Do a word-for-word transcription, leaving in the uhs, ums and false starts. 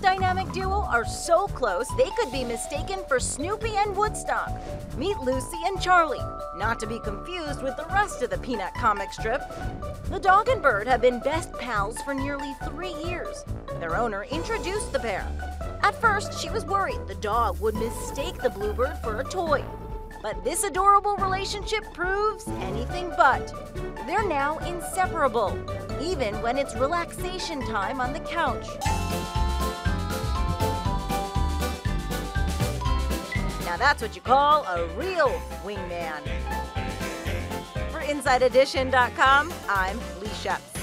dynamic duo are so close they could be mistaken for Snoopy and Woodstock. Meet Lucy and Charlie, not to be confused with the rest of the Peanut comic strip. The dog and bird have been best pals for nearly three years. Their owner introduced the pair. At first, she was worried the dog would mistake the bluebird for a toy. But this adorable relationship proves anything but. They're now inseparable, even when it's relaxation time on the couch. Now that's what you call a real wingman. For Inside Edition dot com, I'm Lee Sheps.